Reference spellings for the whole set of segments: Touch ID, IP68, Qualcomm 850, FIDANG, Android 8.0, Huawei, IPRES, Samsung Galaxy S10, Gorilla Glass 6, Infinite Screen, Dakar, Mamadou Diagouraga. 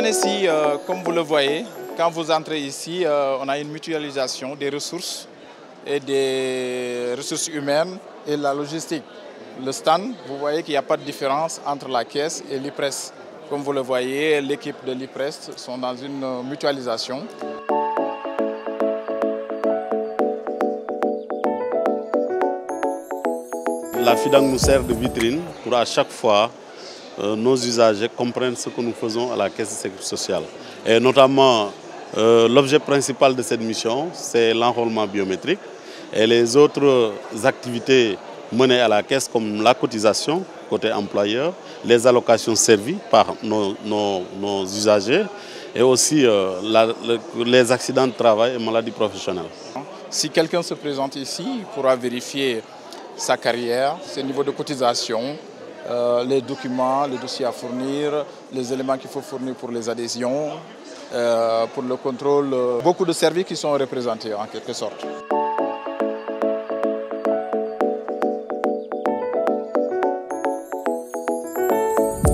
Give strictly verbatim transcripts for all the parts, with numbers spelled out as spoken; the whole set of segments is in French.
année-ci, euh, comme vous le voyez, quand vous entrez ici, euh, on a une mutualisation des ressources et des ressources humaines et la logistique. Le stand, vous voyez qu'il n'y a pas de différence entre la caisse et l'IPRES. Comme vous le voyez, l'équipe de l'IPRES sont dans une mutualisation. La FIDANG nous sert de vitrine pour à chaque fois euh, nos usagers comprennent ce que nous faisons à la Caisse de Sécurité sociale. Et notamment, euh, l'objet principal de cette mission, c'est l'enrôlement biométrique et les autres activités menées à la Caisse comme la cotisation côté employeur, les allocations servies par nos, nos, nos usagers et aussi euh, la, le, les accidents de travail et maladies professionnelles. Si quelqu'un se présente ici, il pourra vérifier sa carrière, ses niveaux de cotisation, euh, les documents, les dossiers à fournir, les éléments qu'il faut fournir pour les adhésions, euh, pour le contrôle. Beaucoup de services qui sont représentés en quelque sorte.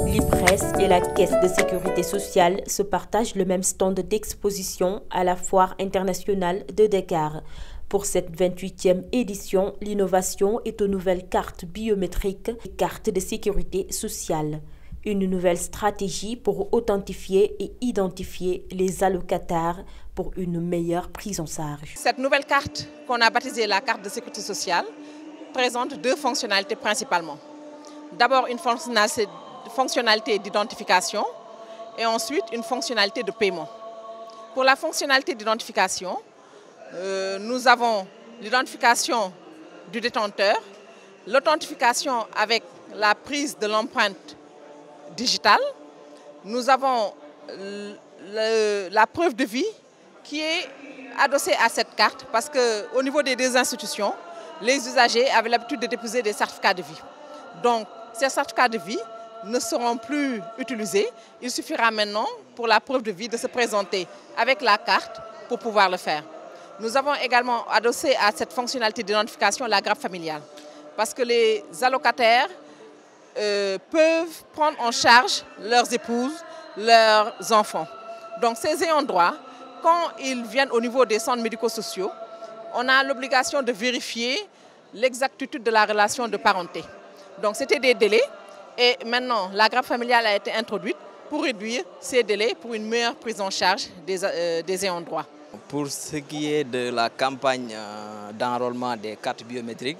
L'IPRES et la Caisse de Sécurité sociale se partagent le même stand d'exposition à la Foire internationale de Dakar. Pour cette vingt-huitième édition, l'innovation est aux nouvelles cartes biométriques et cartes de sécurité sociale. Une nouvelle stratégie pour authentifier et identifier les allocataires pour une meilleure prise en charge. Cette nouvelle carte qu'on a baptisée la carte de sécurité sociale présente deux fonctionnalités principalement. D'abord une fonctionnalité d'identification et ensuite une fonctionnalité de paiement. Pour la fonctionnalité d'identification, Euh, nous avons l'identification du détenteur, l'authentification avec la prise de l'empreinte digitale. Nous avons le, le, la preuve de vie qui est adossée à cette carte parce qu'au niveau des deux institutions, les usagers avaient l'habitude de déposer des certificats de vie. Donc ces certificats de vie ne seront plus utilisés. Il suffira maintenant pour la preuve de vie de se présenter avec la carte pour pouvoir le faire. Nous avons également adossé à cette fonctionnalité d'identification la grappe familiale parce que les allocataires euh, peuvent prendre en charge leurs épouses, leurs enfants. Donc ces ayants droit, quand ils viennent au niveau des centres médico-sociaux, on a l'obligation de vérifier l'exactitude de la relation de parenté. Donc c'était des délais et maintenant la grappe familiale a été introduite pour réduire ces délais pour une meilleure prise en charge des, euh, des ayants droit. Pour ce qui est de la campagne d'enrôlement des cartes biométriques,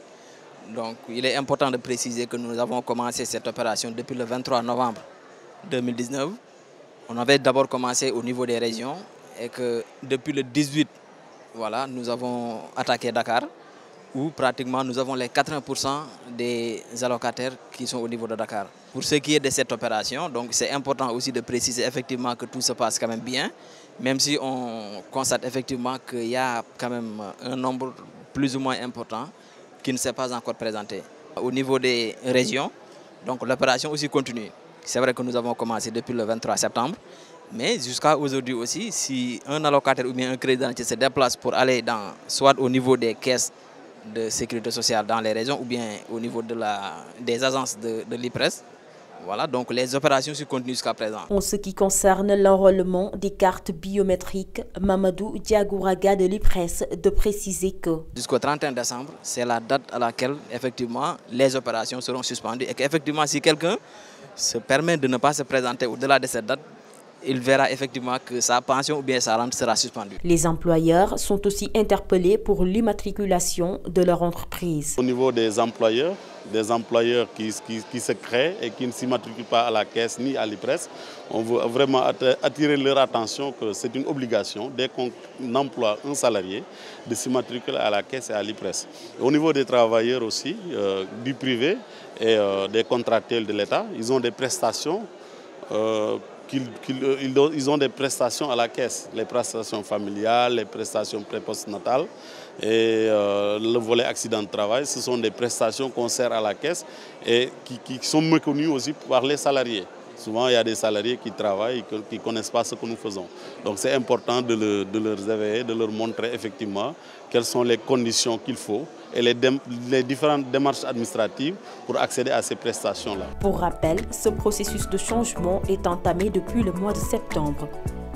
donc il est important de préciser que nous avons commencé cette opération depuis le vingt-trois novembre deux mille dix-neuf. On avait d'abord commencé au niveau des régions et que depuis le dix-huit, voilà, nous avons attaqué Dakar où pratiquement nous avons les quatre-vingts pour cent des allocataires qui sont au niveau de Dakar. Pour ce qui est de cette opération, donc c'est important aussi de préciser effectivement que tout se passe quand même bien, même si on constate effectivement qu'il y a quand même un nombre plus ou moins important qui ne s'est pas encore présenté. Au niveau des régions, donc l'opération aussi continue. C'est vrai que nous avons commencé depuis le vingt-trois septembre, mais jusqu'à aujourd'hui aussi, si un allocataire ou bien un crédit se déplace pour aller dans, soit au niveau des caisses de sécurité sociale dans les régions ou bien au niveau de la, des agences de, de l'IPRES. Voilà, donc les opérations se continuent jusqu'à présent. En ce qui concerne l'enrôlement des cartes biométriques, Mamadou Diagouraga de l'IPRES de préciser que jusqu'au trente et un décembre, c'est la date à laquelle effectivement les opérations seront suspendues et qu'effectivement si quelqu'un se permet de ne pas se présenter au-delà de cette date, il verra effectivement que sa pension ou bien sa rente sera suspendue. Les employeurs sont aussi interpellés pour l'immatriculation de leur entreprise. Au niveau des employeurs, des employeurs qui, qui, qui se créent et qui ne s'immatriculent pas à la caisse ni à l'IPRES, on veut vraiment attirer leur attention que c'est une obligation dès qu'on emploie un salarié de s'immatriculer à la caisse et à l'IPRES. Au niveau des travailleurs aussi, euh, du privé et euh, des contractuels de l'État, ils ont des prestations euh, Qu'ils, qu'ils, ils ont des prestations à la caisse, les prestations familiales, les prestations pré-postnatales et euh, le volet accident de travail. Ce sont des prestations qu'on sert à la caisse et qui, qui sont méconnues aussi par les salariés. Souvent, il y a des salariés qui travaillent et qui ne connaissent pas ce que nous faisons. Donc, c'est important de, le, de leur éveiller, de leur montrer effectivement quelles sont les conditions qu'il faut et les, dé, les différentes démarches administratives pour accéder à ces prestations-là. Pour rappel, ce processus de changement est entamé depuis le mois de septembre.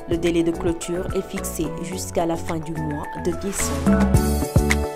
Le délai de clôture est fixé jusqu'à la fin du mois de décembre.